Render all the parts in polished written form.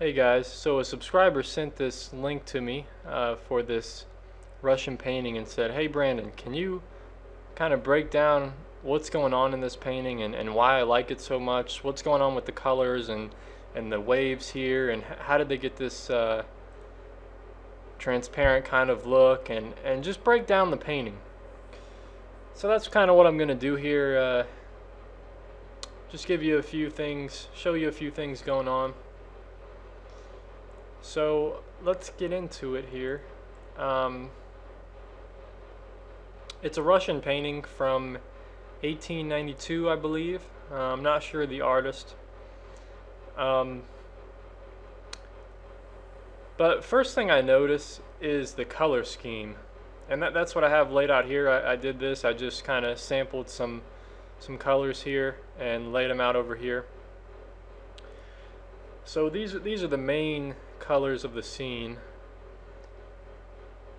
Hey guys, so a subscriber sent this link to me for this Russian painting and said, hey Brandon, can you kind of break down what's going on in this painting and why I like it so much? What's going on with the colors and the waves here, and how did they get this transparent kind of look, and just break down the painting. So that's kind of what I'm going to do here. Just give you a few things, show you a few things going on. So let's get into it here. It's a Russian painting from 1892, I believe. I'm not sure the artist. But first thing I notice is the color scheme, and that's what I have laid out here. I did this. I just kind of sampled some colors here and laid them out over here. So these are the main colors of the scene,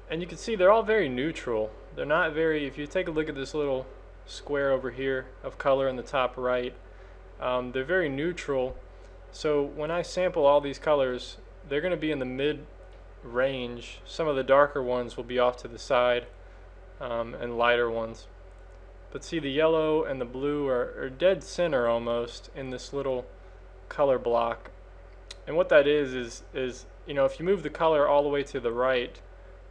and you can see they're all very neutral. They're not very, if you take a look at this little square over here of color in the top right, they're very neutral. So when I sample all these colors, they're going to be in the mid range. Some of the darker ones will be off to the side, and lighter ones, but see the yellow and the blue are dead center almost in this little color block. And what that is, you know, if you move the color all the way to the right,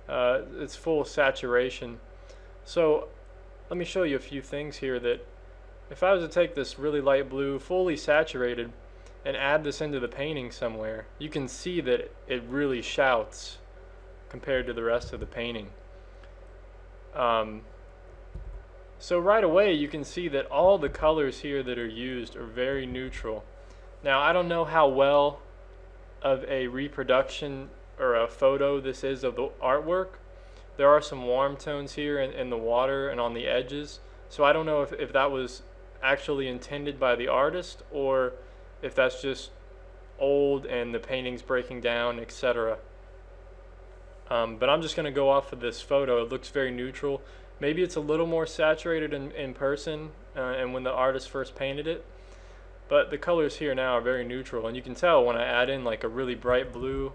it's full saturation. So let me show you a few things here that if I was to take this really light blue, fully saturated, and add this into the painting somewhere, you can see that it really shouts compared to the rest of the painting. So right away you can see that all the colors here that are used are very neutral. Now I don't know how well of a reproduction or a photo this is of the artwork. There are some warm tones here in the water and on the edges, so I don't know if that was actually intended by the artist or if that's just old and the painting's breaking down, etc. But I'm just going to go off of this photo. It looks very neutral. Maybe it's a little more saturated in person and when the artist first painted it, but the colors here now are very neutral, and you can tell when I add in like a really bright blue,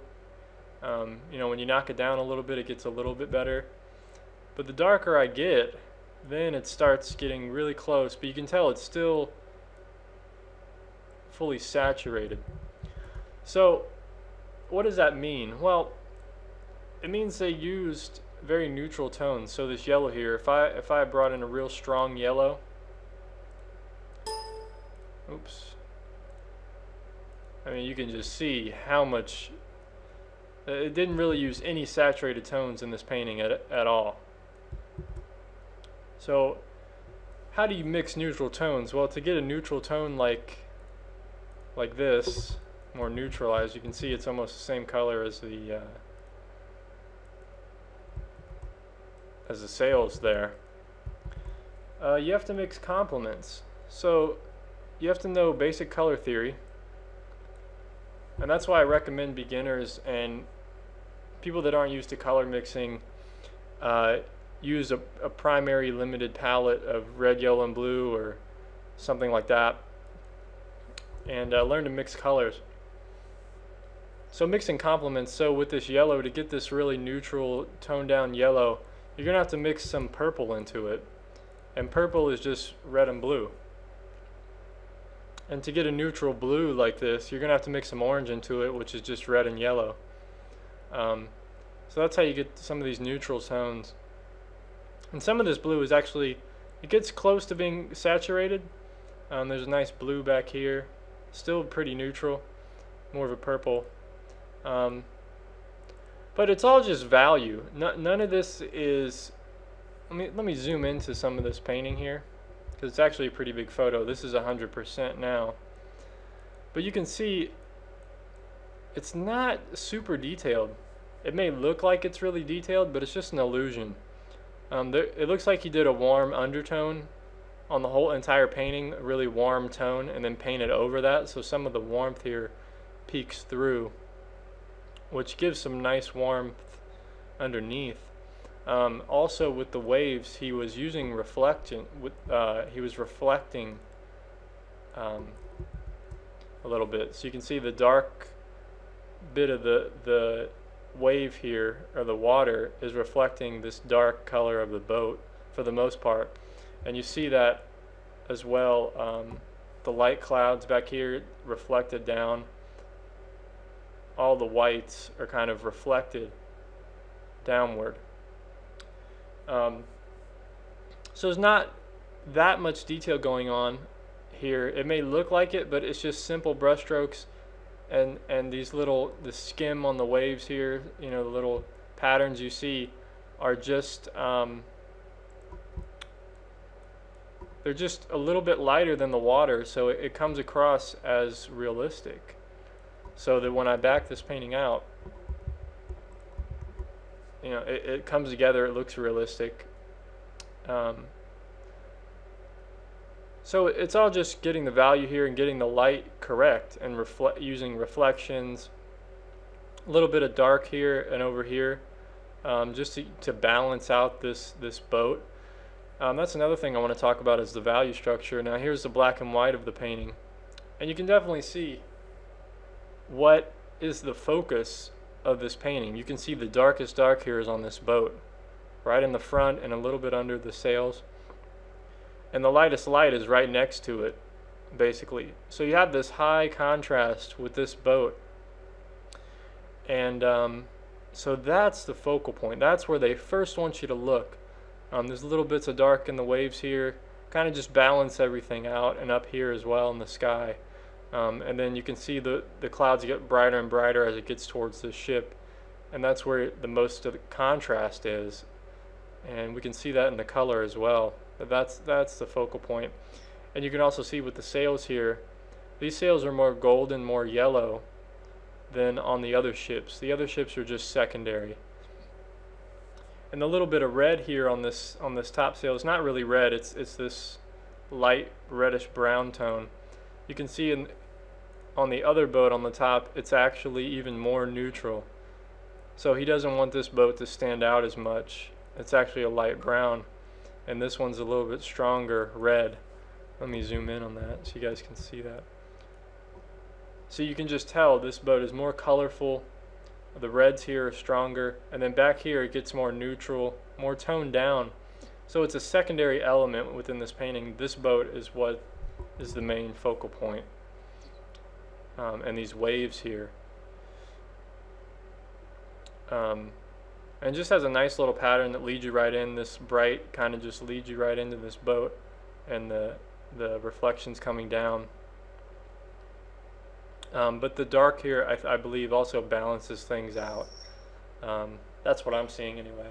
you know, when you knock it down a little bit, it gets a little bit better. But the darker I get, then it starts getting really close, but you can tell it's still fully saturated. So what does that mean? Well, it means they used very neutral tones. So this yellow here, if I brought in a real strong yellow, oops, I mean, you can just see how much it didn't really use any saturated tones in this painting at all. So how do you mix neutral tones? Well, to get a neutral tone like this, more neutralized, you can see it's almost the same color as the sails there. You have to mix complements. So you have to know basic color theory, and that's why I recommend beginners and people that aren't used to color mixing use a primary limited palette of red, yellow, and blue or something like that, and learn to mix colors. So mixing complements. So with this yellow, to get this really neutral toned down yellow, you're gonna have to mix some purple into it, and purple is just red and blue. And to get a neutral blue like this, you're gonna have to mix some orange into it, which is just red and yellow. So that's how you get some of these neutral tones. And some of this blue is actually, it gets close to being saturated. There's a nice blue back here, still pretty neutral, more of a purple, but it's all just value. None of this is, let me zoom into some of this painting here, because it's actually a pretty big photo. This is 100% now, but you can see it's not super detailed. It may look like it's really detailed, but it's just an illusion. It looks like he did a warm undertone on the whole entire painting, a really warm tone, and then painted over that, so some of the warmth here peeks through, which gives some nice warmth underneath. Also with the waves, he was using reflection. He was reflecting a little bit, so you can see the dark bit of the wave here, or the water, is reflecting this dark color of the boat for the most part. And you see that as well, the light clouds back here reflected down. All the whites are kind of reflected downward. So there's not that much detail going on here. It may look like it, but it's just simple brushstrokes and these little, the skim on the waves here, you know, the little patterns you see are just, they're just a little bit lighter than the water, so it comes across as realistic. So that when I back this painting out, you know, it comes together, it looks realistic. So it's all just getting the value here and getting the light correct and using reflections, a little bit of dark here and over here, just to balance out this boat. That's another thing I want to talk about is the value structure. Now here's the black and white of the painting, and you can definitely see what is the focus of this painting. You can see the darkest dark here is on this boat, right in the front and a little bit under the sails, and the lightest light is right next to it, basically. So you have this high contrast with this boat, and so that's the focal point. That's where they first want you to look. There's little bits of dark in the waves here, kind of just balance everything out, and up here as well in the sky. And then you can see the clouds get brighter and brighter as it gets towards the ship, and that's where the most of the contrast is, and we can see that in the color as well. But that's the focal point. And you can also see with the sails here, these sails are more golden, more yellow than on the other ships. The other ships are just secondary. And the little bit of red here on this top sail is not really red, it's this light reddish brown tone. You can see on the other boat on the top, it's actually even more neutral. So he doesn't want this boat to stand out as much. It's actually a light brown, and this one's a little bit stronger red. Let me zoom in on that so you guys can see that. So you can just tell this boat is more colorful, the reds here are stronger, and then back here it gets more neutral, more toned down. So it's a secondary element within this painting. This boat is what is the main focal point, and these waves here. And just has a nice little pattern that leads you right in. This bright kind of just leads you right into this boat and the reflections coming down. But the dark here, I believe, also balances things out. That's what I'm seeing anyway.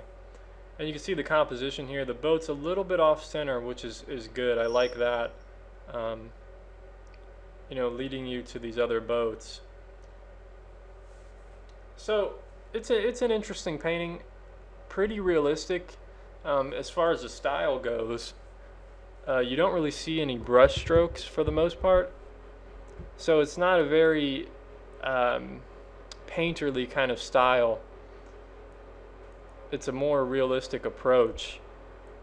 And you can see the composition here. The boat's a little bit off center, which is good. I like that. You know, leading you to these other boats. So it's an interesting painting, pretty realistic. As far as the style goes, you don't really see any brush strokes for the most part, so it's not a very painterly kind of style. It's a more realistic approach,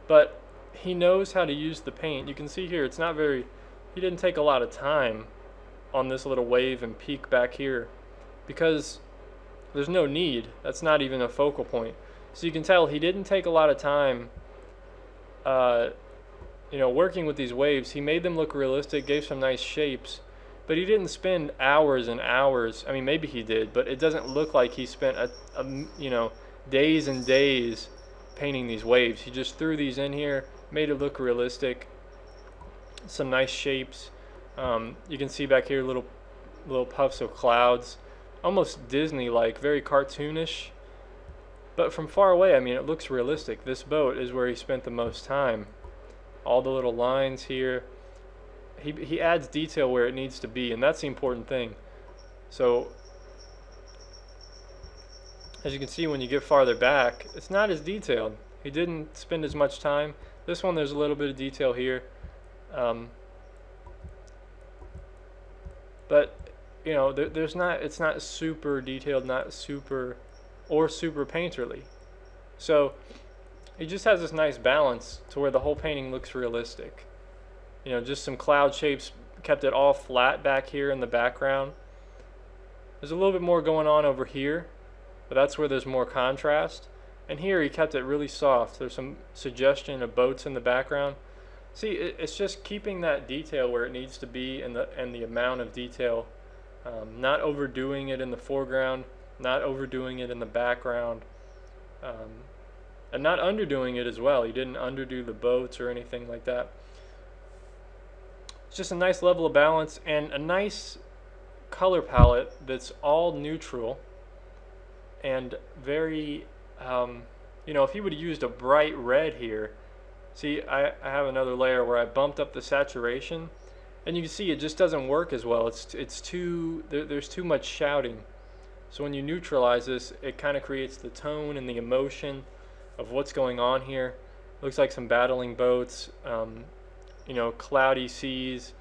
but he knows how to use the paint. You can see here it's not very, he didn't take a lot of time on this little wave and peak back here because there's no need. That's not even a focal point. So you can tell he didn't take a lot of time you know, working with these waves. He made them look realistic, gave some nice shapes, but he didn't spend hours and hours. I mean, maybe he did, but it doesn't look like he spent you know, days and days painting these waves. He just threw these in here, made it look realistic, some nice shapes. You can see back here little puffs of clouds, almost Disney-like, very cartoonish, but from far away, I mean, it looks realistic. This boat is where he spent the most time. All the little lines here, he adds detail where it needs to be, and that's the important thing. So as you can see, when you get farther back, it's not as detailed. He didn't spend as much time. This one, there's a little bit of detail here, but you know, there's not, it's not super detailed, not super or super painterly. So it just has this nice balance to where the whole painting looks realistic. You know, just some cloud shapes, kept it all flat back here in the background. There's a little bit more going on over here, but that's where there's more contrast. And here he kept it really soft. There's some suggestion of boats in the background. See, it's just keeping that detail where it needs to be, and the amount of detail, not overdoing it in the foreground, not overdoing it in the background, and not underdoing it as well. He didn't underdo the boats or anything like that. It's just a nice level of balance and a nice color palette that's all neutral and very, you know, if he would have used a bright red here, see, I have another layer where I bumped up the saturation, and you can see it just doesn't work as well. It's too, there's too much shouting. So when you neutralize this, it kind of creates the tone and the emotion of what's going on here. It looks like some battling boats, you know, cloudy seas,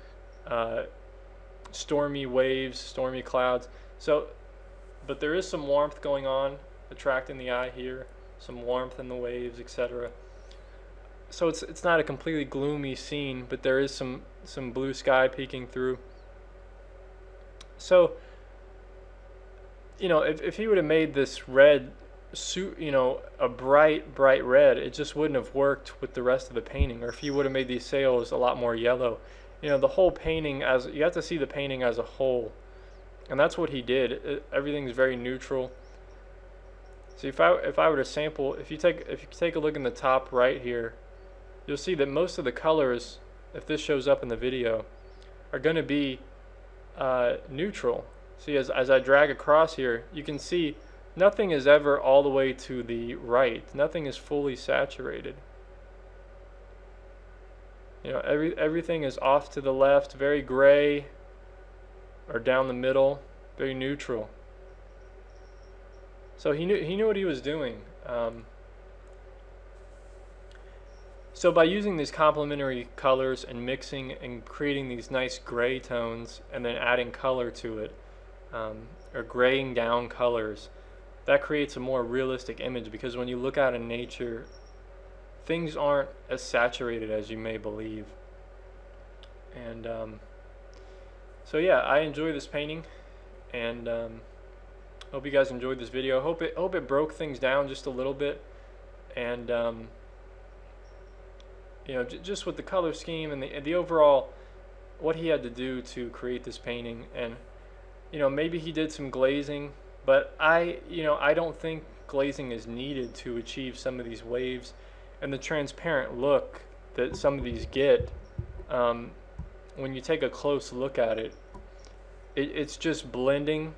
stormy waves, stormy clouds. So, but there is some warmth going on, attracting the eye here, some warmth in the waves, etc. So it's not a completely gloomy scene, but there is some blue sky peeking through. So, you know, if he would have made this red suit, you know, a bright red, it just wouldn't have worked with the rest of the painting. Or if he would have made these sails a lot more yellow, you know, the whole painting, as you have to see the painting as a whole, and that's what he did. Everything's very neutral. See, if I were to sample, if you take a look in the top right here, you'll see that most of the colors, if this shows up in the video, are going to be neutral. See, as I drag across here, you can see nothing is ever all the way to the right. Nothing is fully saturated. You know, everything is off to the left, very gray, or down the middle, very neutral. So he knew what he was doing. So by using these complementary colors and mixing and creating these nice gray tones and then adding color to it, or graying down colors, that creates a more realistic image, because when you look out in nature, things aren't as saturated as you may believe. And so yeah, I enjoy this painting, and hope you guys enjoyed this video. Hope it broke things down just a little bit, and you know, just with the color scheme and the overall, what he had to do to create this painting. And you know, maybe he did some glazing, but I don't think glazing is needed to achieve some of these waves and the transparent look that some of these get. When you take a close look at it, it's just blending,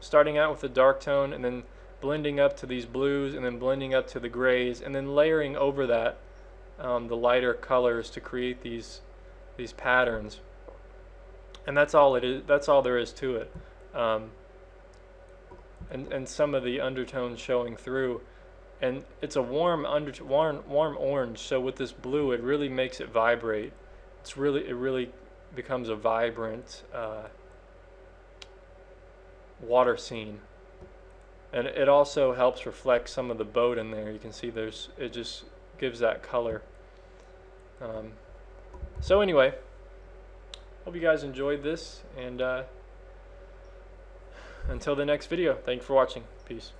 starting out with the dark tone and then blending up to these blues and then blending up to the grays and then layering over that the lighter colors to create these patterns. And that's all it is. That's all there is to it. And some of the undertones showing through, and it's a warm orange. So with this blue, it really makes it vibrate. It really becomes a vibrant water scene, and it also helps reflect some of the boat in there. You can see there's, it just gives that color. So anyway, hope you guys enjoyed this, and until the next video, thank you for watching. Peace.